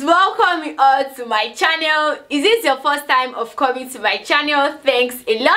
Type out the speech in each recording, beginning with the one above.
guys, welcome you all to my channel. Is this your first time of coming to my channel? Thanks a lot.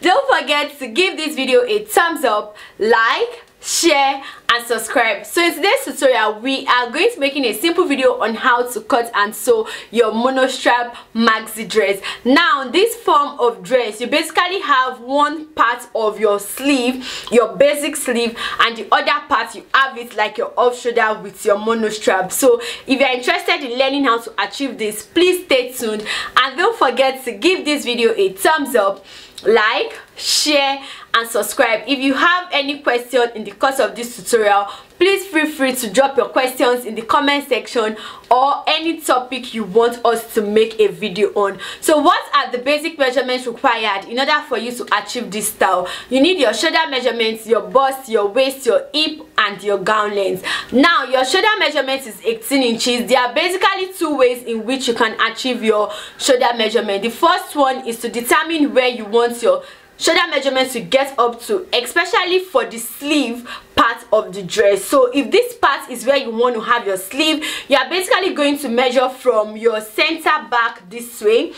Don't forget to give this video a thumbs up, like, share and subscribe. So in today's tutorial we are going to making a simple video on how to cut and sew your monostrap maxi dress. Now this form of dress, you basically have one part of your sleeve, your basic sleeve, and the other part you have it like your off shoulder with your monostrap. So if you're interested in learning how to achieve this, please stay tuned and don't forget to give this video a thumbs up, like, share and subscribe. If you have any question in the course of this tutorial, please feel free to drop your questions in the comment section, or any topic you want us to make a video on. So what are the basic measurements required in order for you to achieve this style? You need your shoulder measurements, your bust, your waist, your hip and your gown length. Now your shoulder measurement is 18 inches. There are basically two ways in which you can achieve your shoulder measurement. The first one is to determine where you want your shoulder measurements to get up to, especially for the sleeve part of the dress. So if this part is where you want to have your sleeve, you are basically going to measure from your center back this way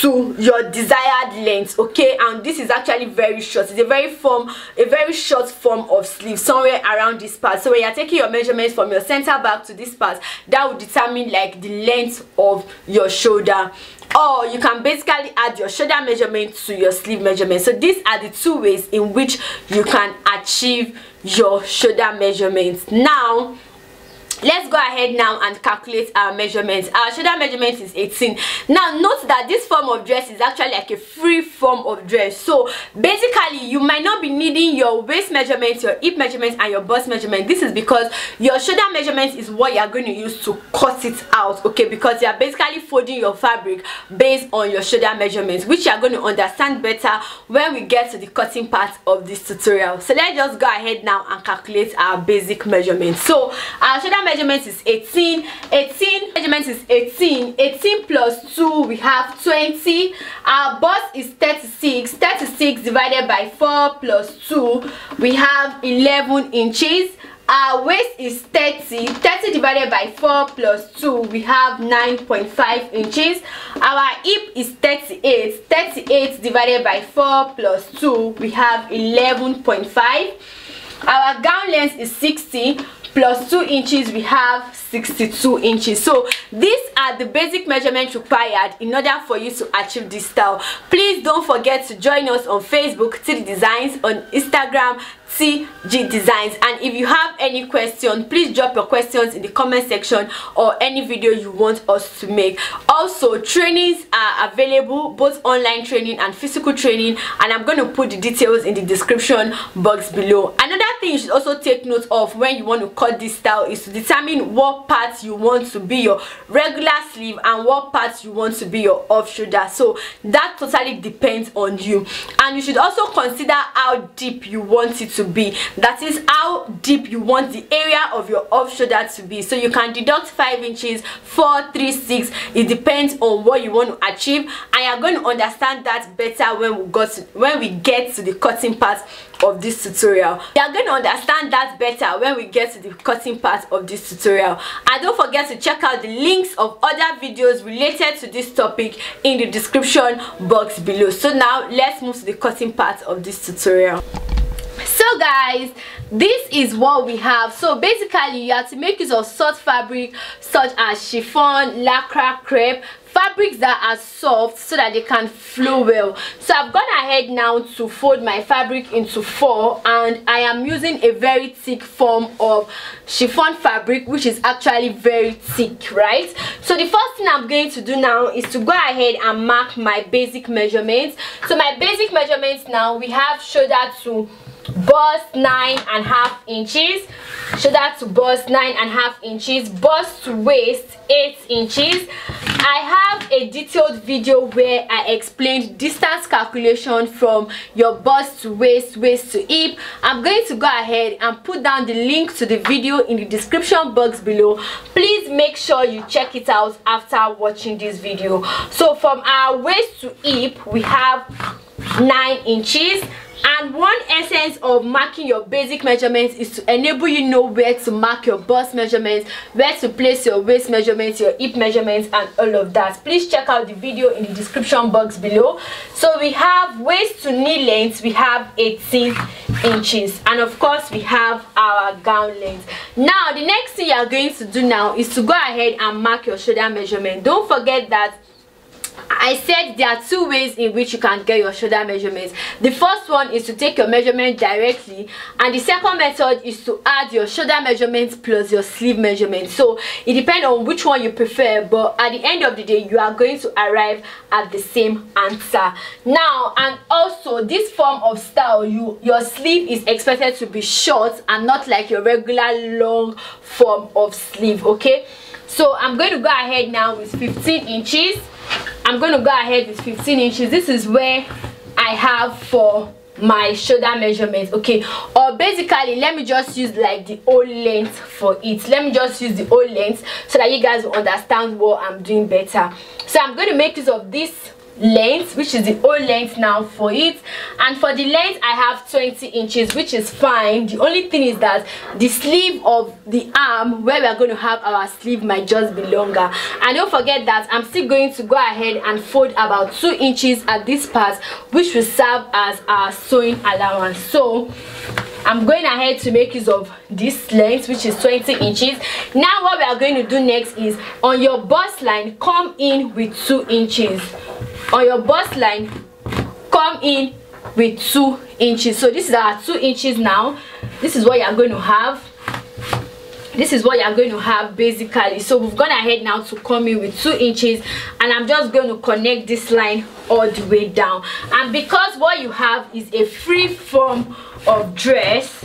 to your desired length, okay? And this is actually very short. It's a very short form of sleeve, somewhere around this part. So when you're taking your measurements from your center back to this part, that will determine like the length of your shoulder. Or you can basically add your shoulder measurement to your sleeve measurement. So these are the two ways in which you can achieve your shoulder measurements. Now let's go ahead now and calculate our measurements. Our shoulder measurement is 18. Now note that this form of dress is actually like a free form of dress. So basically you might not be needing your waist measurement, your hip measurement and your bust measurement. This is because your shoulder measurement is what you are going to use to cut it out, okay? Because you are basically folding your fabric based on your shoulder measurements, which you are going to understand better when we get to the cutting part of this tutorial. So let's just go ahead now and calculate our basic measurements. So our shoulder measurement is 18 plus 2 we have 20. Our bust is 36 divided by 4 plus 2 we have 11 inches. Our waist is 30 divided by 4 plus 2 we have 9.5 inches. Our hip is 38 divided by 4 plus 2 we have 11.5. Our gown length is 60 plus 2 inches we have 62 inches. So these are the basic measurements required in order for you to achieve this style. Please don't forget to join us on Facebook, TG Designs, on Instagram, TG Designs, and if you have any question, please drop your questions in the comment section, or any video you want us to make. Also, trainings are available, both online training and physical training, and I'm going to put the details in the description box below. Another thing you should also take note of when you want to cut this style is to determine what parts you want to be your regular sleeve and what parts you want to be your off shoulder. So that totally depends on you, and you should also consider how deep you want it to be. That is, how deep you want the area of your off shoulder to be. So you can deduct 5 inches, 4, 3, 6. It depends on what you want to achieve, and you're going to understand that better when we get to the cutting part of this tutorial. You're going to understand that better when we get to the cutting part of this tutorial. And don't forget to check out the links of other videos related to this topic in the description box below. So now let's move to the cutting part of this tutorial. So guys, this is what we have. So basically you have to make use of soft fabric such as chiffon, lycra, crepe, fabrics that are soft so that they can flow well. So I've gone ahead now to fold my fabric into 4, and I am using a very thick form of chiffon fabric, which is actually very thick, right? So the first thing I'm going to do now is to go ahead and mark my basic measurements. So my basic measurements now, we have shoulder to bust 9.5 inches, shoulder to bust 9.5 inches, bust to waist 8 inches. I have a detailed video where I explained distance calculation from your bust to waist, waist to hip. I'm going to go ahead and put down the link to the video in the description box below. Please make sure you check it out after watching this video. So from our waist to hip we have 9 inches. And one essence of marking your basic measurements is to enable you know where to mark your bust measurements, where to place your waist measurements, your hip measurements, and all of that. Please check out the video in the description box below. So we have waist to knee length, we have 18 inches, and of course we have our gown length. Now the next thing you are going to do now is to go ahead and mark your shoulder measurement. Don't forget that I said there are two ways in which you can get your shoulder measurements. The first one is to take your measurement directly, and the second method is to add your shoulder measurements plus your sleeve measurements. So it depends on which one you prefer, but at the end of the day you are going to arrive at the same answer. Now, and also this form of style, your sleeve is expected to be short and not like your regular long form of sleeve. Okay, so I'm going to go ahead now with 15 inches. I'm going to go ahead with 15 inches. This is where I have for my shoulder measurements. Okay, or basically let me just use like the whole length for it. Let me just use the whole length so that you guys will understand what I'm doing better. So I'm going to make use of this length, which is the whole length now for it. And for the length I have 20 inches, which is fine. The only thing is that the sleeve of the arm where we are going to have our sleeve might just be longer. And don't forget that I'm still going to go ahead and fold about 2 inches at this part, which will serve as our sewing allowance. So I'm going ahead to make use of this length, which is 20 inches. Now what we are going to do next is on your bust line come in with 2 inches. On your bust line come in with 2 inches. So this is our 2 inches. Now this is what you are going to have. This is what you are going to have basically. So we've gone ahead now to come in with 2 inches, and I'm just going to connect this line all the way down. And because what you have is a free form of dress,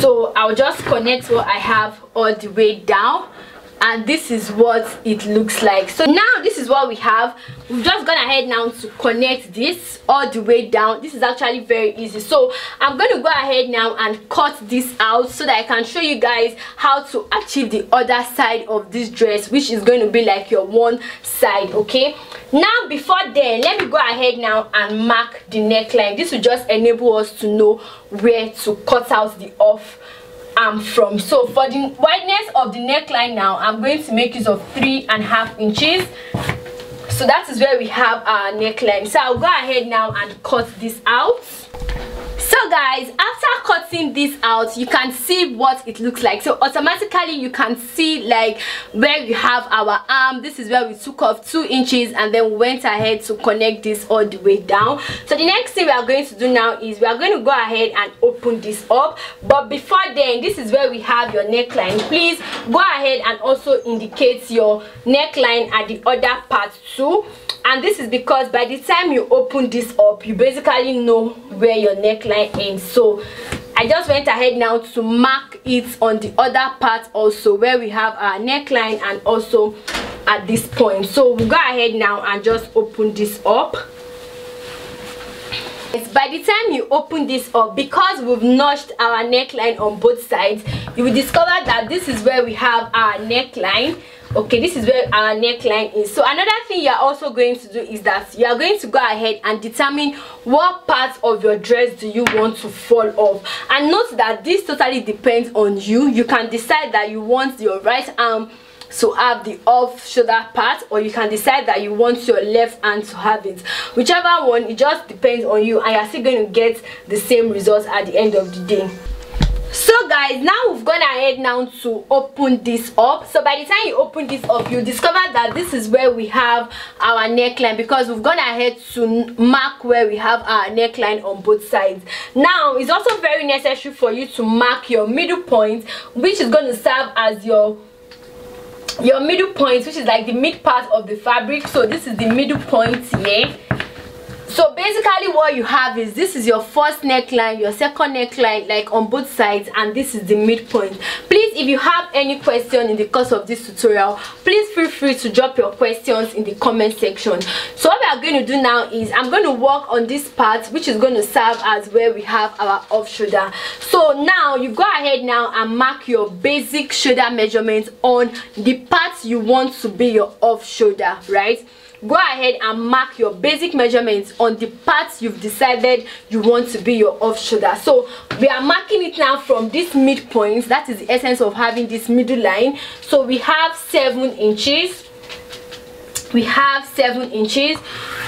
so I'll just connect what I have all the way down, and this is what it looks like. So now this is what we have. We've just gone ahead now to connect this all the way down. This is actually very easy. So I'm going to go ahead now and cut this out so that I can show you guys how to achieve the other side of this dress, which is going to be like your one side. Okay, now before then let me go ahead now and mark the neckline. This will just enable us to know where to cut out the off arm from. So for the wideness of the neckline now I'm going to make use of 3.5 inches. So that is where we have our neckline. So I'll go ahead now and cut this out. So guys, after cutting this out you can see what it looks like. So automatically you can see like where we have our arm. This is where we took off 2 inches and then we went ahead to connect this all the way down. So the next thing we are going to do now is we are going to go ahead and open this up. But before then, this is where we have your neckline. Please go ahead and also indicate your neckline at the other part too. And this is because by the time you open this up you basically know where your neckline ends. So I just went ahead now to mark it on the other part also, where we have our neckline and also at this point. So we'll go ahead now and just open this up. By the time you open this up, because we've notched our neckline on both sides, you will discover that this is where we have our neckline. Okay, this is where our neckline is. So another thing you are also going to do is that you are going to go ahead and determine what part of your dress do you want to fall off. And note that this totally depends on you. You can decide that you want your right arm to have the off shoulder part, or you can decide that you want your left hand to have it. Whichever one, it just depends on you, and you're still going to get the same results at the end of the day. So guys, now we've gone ahead now to open this up. So by the time you open this up you discover that this is where we have our neckline, because we've gone ahead to mark where we have our neckline on both sides. Now it's also very necessary for you to mark your middle point, which is going to serve as your middle point, which is like the mid part of the fabric. So this is the middle point here. So basically what you have is, this is your first neckline, your second neckline, like on both sides, and this is the midpoint. Please, if you have any question in the course of this tutorial, please feel free to drop your questions in the comment section. So what we are going to do now is I'm going to work on this part, which is going to serve as where we have our off shoulder. So now you go ahead now and mark your basic shoulder measurements on the part you want to be your off shoulder, right? go ahead and mark your basic measurements on the parts you've decided you want to be your off shoulder. So we are marking it now from this midpoint. That is the essence of having this middle line. So we have 7 inches, we have 7 inches.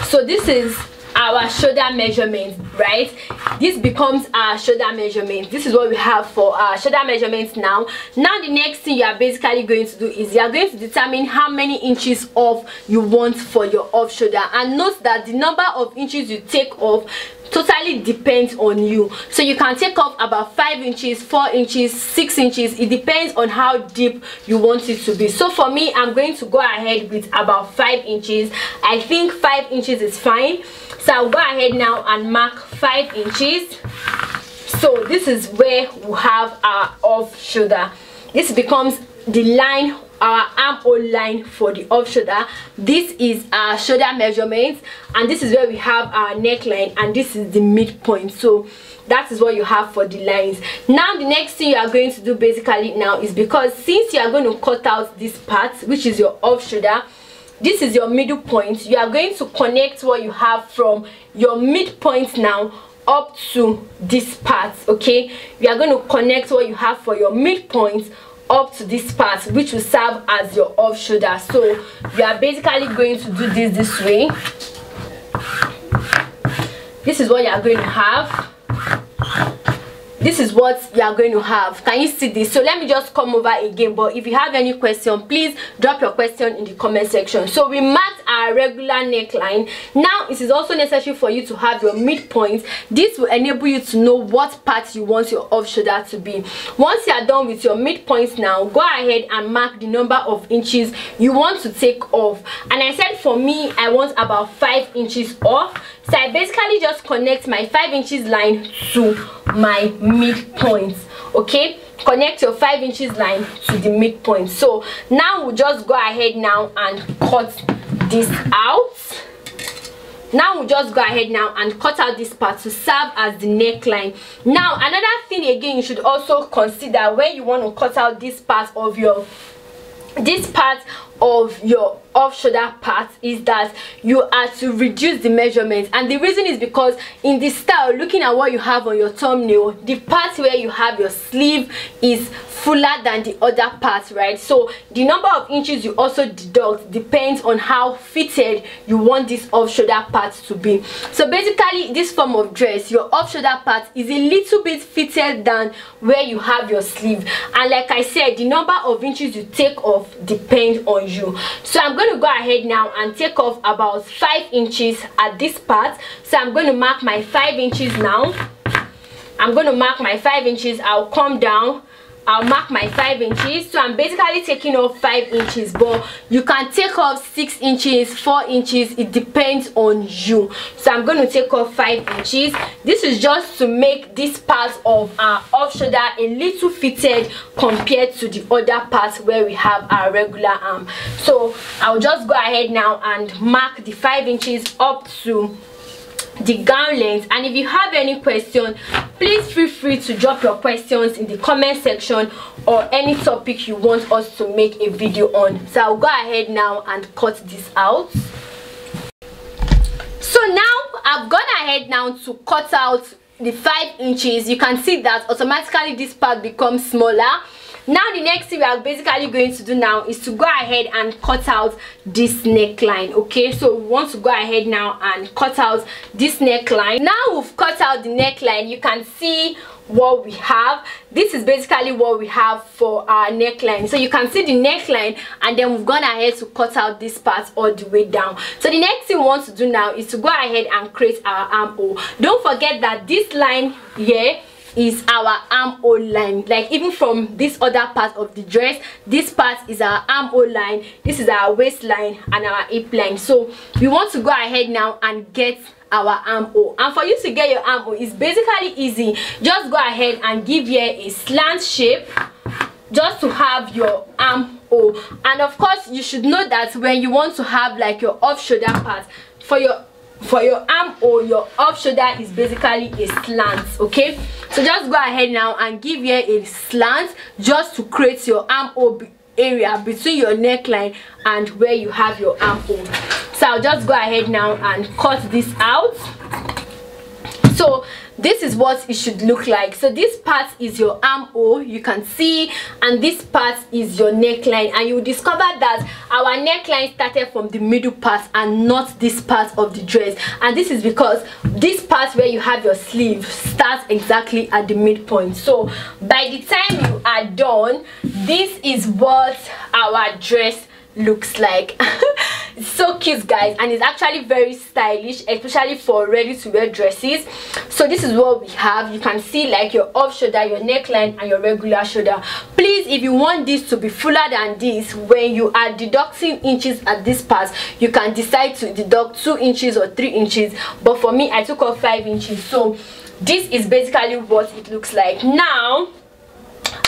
So this is our shoulder measurement, right? This becomes our shoulder measurement. This is what we have for our shoulder measurements. Now the next thing you are basically going to do is you are going to determine how many inches off you want for your off shoulder, and note that the number of inches you take off totally depends on you. So you can take off about 5 inches, 4 inches, 6 inches. It depends on how deep you want it to be. So for me, I'm going to go ahead with about 5 inches. I think 5 inches is fine. So I'll go ahead now and mark 5 inches. So this is where we have our off shoulder. This becomes the line, our armhole line for the off shoulder. This is our shoulder measurements, and this is where we have our neckline, and this is the midpoint. So that is what you have for the lines. Now the next thing you are going to do basically now is, because since you are going to cut out this part, which is your off shoulder, this is your middle point. You are going to connect what you have from your midpoint now up to this part. Okay, you are going to connect what you have for your midpoint up to this part, which will serve as your off shoulder. So you are basically going to do this way. This is what you are going to have. This is what you are going to have. Can you see this? So let me just come over again, but if you have any question, please drop your question in the comment section. So we marked our regular neckline. Now it is also necessary for you to have your midpoint. This will enable you to know what part you want your off shoulder to be. Once you are done with your midpoints, now go ahead and mark the number of inches you want to take off. And I said for me, I want about 5 inches off. So I basically just connect my 5 inches line to my midpoint. Okay, connect your 5 inches line to the midpoint. So now we'll just go ahead now and cut this out. Now we'll just go ahead now and cut out this part to serve as the neckline. Now another thing again you should also consider when you want to cut out this part of your off shoulder part is that you are to reduce the measurements. And the reason is because in this style, looking at what you have on your thumbnail, the part where you have your sleeve is fuller than the other part, right? So the number of inches you also deduct depends on how fitted you want this off shoulder part to be. So basically this form of dress, your off shoulder part is a little bit fitted than where you have your sleeve, and like I said, the number of inches you take off depends on you. So I'm going to go ahead now and take off about 5 inches at this part. So I'm going to mark my 5 inches now. I'm going to mark my 5 inches. I'll come down, I'll mark my 5 inches. So I'm basically taking off 5 inches, but you can take off 6 inches, 4 inches. It depends on you. So I'm going to take off 5 inches. This is just to make this part of our off shoulder a little fitted compared to the other part where we have our regular arm. So I'll just go ahead now and mark the 5 inches up to the gown length. And if you have any question, please feel free to drop your questions in the comment section, or any topic you want us to make a video on. So I'll go ahead now and cut this out. So now I've gone ahead now to cut out the 5 inches. You can see that automatically this part becomes smaller. Now the next thing we are basically going to do now is to go ahead and cut out this neckline. Okay, so we want to go ahead now and cut out this neckline. Now we've cut out the neckline, you can see what we have. This is basically what we have for our neckline. So you can see the neckline, and then we've gone ahead to cut out this part all the way down. So the next thing we want to do now is to go ahead and create our armhole. Don't forget that this line here is our armhole line. Like even from this other part of the dress, this part is our armhole line, this is our waistline and our hip line. So we want to go ahead now and get our armhole. And for you to get your armhole, it's basically easy. Just go ahead and give here a slant shape just to have your armhole. And of course you should know that when you want to have like your off shoulder part, for your armhole, your off shoulder is basically a slant. Okay, so just go ahead now and give here a slant just to create your armhole area between your neckline and where you have your armhole. So I'll just go ahead now and cut this out. So this is what it should look like. So this part is your armhole, you can see, and this part is your neckline. And you will discover that our neckline started from the middle part and not this part of the dress. And this is because this part where you have your sleeve starts exactly at the midpoint. So by the time you are done, this is what our dress looks like. It's so cute, guys, and it's actually very stylish, especially for ready-to-wear dresses. So this is what we have. You can see like your off shoulder, your neckline, and your regular shoulder. Please, if you want this to be fuller than this, when you are deducting inches at this part, you can decide to deduct 2 inches or 3 inches, but for me I took off 5 inches. So this is basically what it looks like. Now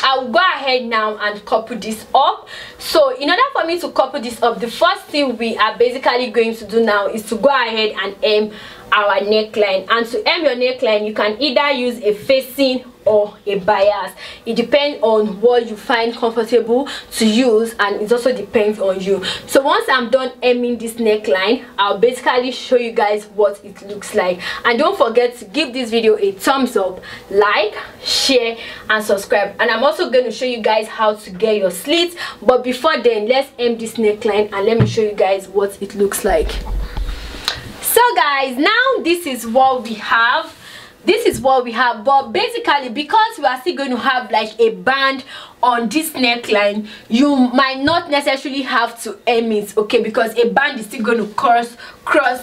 I'll go ahead now and couple this up. So in order for me to couple this up, the first thing we are basically going to do now is to go ahead and hem our neckline. And to hem your neckline, you can either use a facing or a bias. It depends on what you find comfortable to use, and it also depends on you. So once I'm done hemming this neckline, I'll basically show you guys what it looks like. And don't forget to give this video a thumbs up, like, share, and subscribe. And I'm also going to show you guys how to get your slits, but before then, let's hem this neckline and let me show you guys what it looks like. So guys, now this is what we have. This is what we have, but basically because we are still going to have like a band on this neckline, you might not necessarily have to hem it, okay, because a band is still going to cross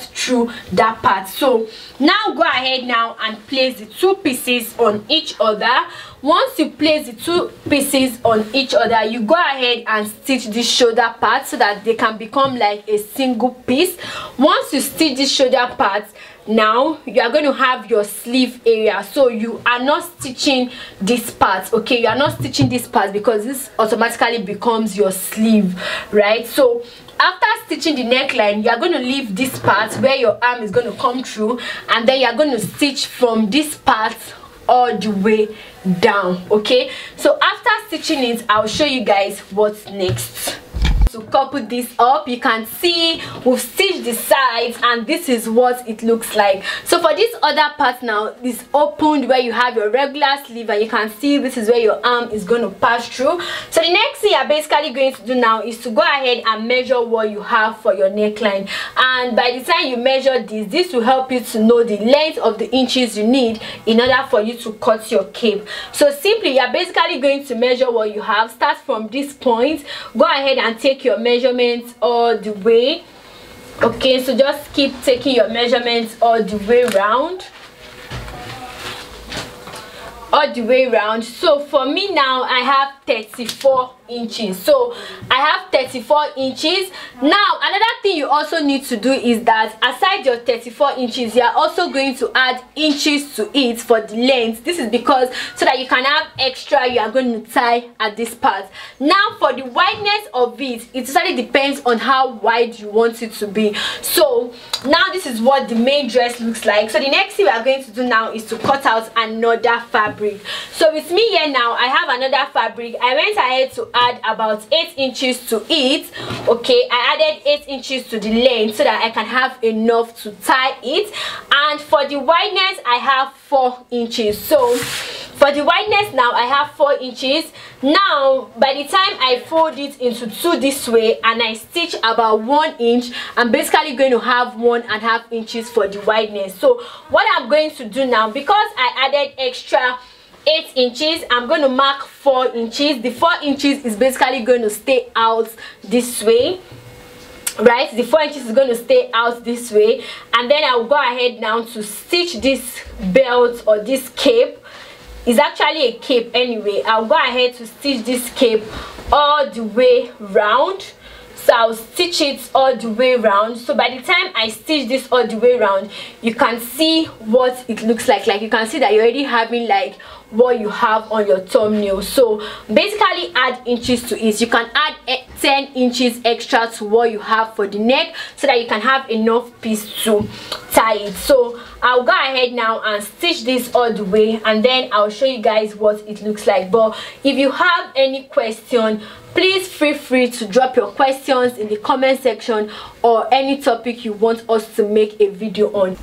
through that part. So now go ahead now and place the two pieces on each other. Once you place the two pieces on each other, you go ahead and stitch the shoulder part so that they can become like a single piece. Once you stitch the shoulder part, now you are going to have your sleeve area. So you are not stitching this part, okay, you are not stitching this part because this automatically becomes your sleeve, right? So after stitching the neckline, you are going to leave this part where your arm is going to come through, and then you are going to stitch from this part all the way down, okay? So after stitching it, I'll show you guys what's next. To couple this up, you can see we've stitched the sides, and this is what it looks like. So for this other part now, it's opened where you have your regular sleeve, and you can see this is where your arm is going to pass through. So the next thing you're basically going to do now is to go ahead and measure what you have for your neckline. And by the time you measure this will help you to know the length of the inches you need in order for you to cut your cape. So simply, you're basically going to measure what you have. Start from this point, go ahead and take your measurements all the way, okay? So just keep taking your measurements all the way round, all the way round. So for me now, I have 34 inches, so I have 34 inches. Now another thing you also need to do is that aside your 34 inches, you are also going to add inches to it for the length. This is because so that you can have extra, you are going to tie at this part. Now for the wideness of it totally depends on how wide you want it to be. So now this is what the main dress looks like. So the next thing we are going to do now is to cut out another fabric. So with me here now, I have another fabric. I went ahead to add about 8 inches to it, okay? I added 8 inches to the length so that I can have enough to tie it. And for the wideness, I have 4 inches. So for the wideness now, I have 4 inches. Now by the time I fold it into two this way and I stitch about 1 inch, I'm basically going to have 1.5 inches for the wideness. So what I'm going to do now, because I added extra 8 inches, I'm going to mark 4 inches. The 4 inches is basically going to stay out this way, right? The 4 inches is going to stay out this way, and then I'll go ahead now to stitch this belt or this cape. It's actually a cape anyway. I'll go ahead to stitch this cape all the way round. So I'll stitch it all the way round. So by the time I stitch this all the way round, you can see what it looks like. Like you can see that you're already having like what you have on your thumbnail. So basically add inches to it. You can add 10 inches extra to what you have for the neck so that you can have enough piece to tie it. So I'll go ahead now and stitch this all the way, and then I'll show you guys what it looks like. But if you have any question, please feel free to drop your questions in the comment section, or any topic you want us to make a video on.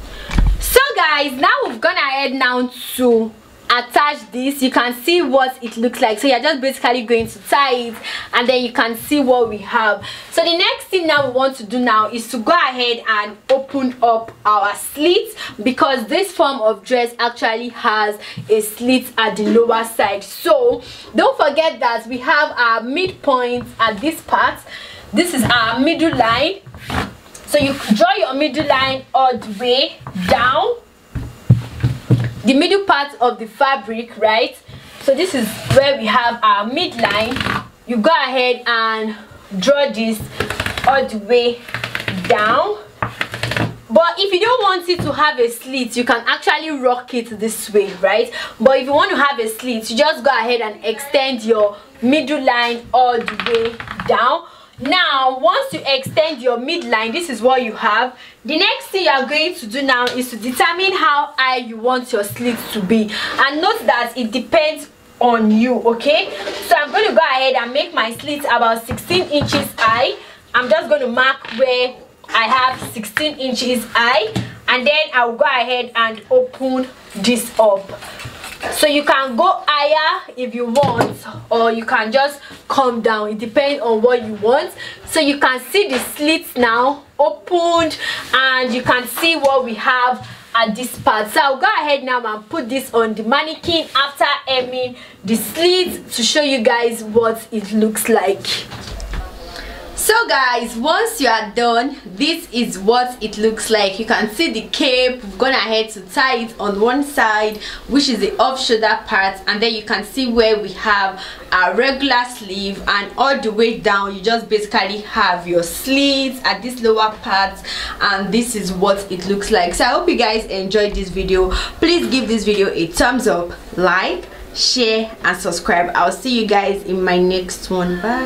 So guys, now we've gone ahead now to attach this. You can see what it looks like. So you're just basically going to tie it, and then you can see what we have. So the next thing now we want to do now is to go ahead and open up our slits, because this form of dress actually has a slit at the lower side. So don't forget that we have our midpoint at this part. This is our middle line. So you draw your middle line all the way down the middle part of the fabric, right? So this is where we have our midline. You go ahead and draw this all the way down. But if you don't want it to have a slit, you can actually rock it this way, right? But if you want to have a slit, you just go ahead and extend your middle line all the way down. Now once you extend your midline, this is what you have. The next thing you are going to do now is to determine how high you want your slits to be, and note that it depends on you. Okay, so I'm going to go ahead and make my slits about 16 inches high. I'm just going to mark where I have 16 inches high, and then I'll go ahead and open this up. So you can go higher if you want, or you can just come down. It depends on what you want. So you can see the slits now opened, and you can see what we have at this part. So I'll go ahead now and put this on the mannequin after hemming the slits to show you guys what it looks like. So guys, once you are done, this is what it looks like. You can see the cape. We've gone ahead to tie it on one side, which is the off shoulder part, and then you can see where we have our regular sleeve, and all the way down you just basically have your sleeves at this lower part, and this is what it looks like. So I hope you guys enjoyed this video. Please give this video a thumbs up, like, share and subscribe. I'll see you guys in my next one. Bye.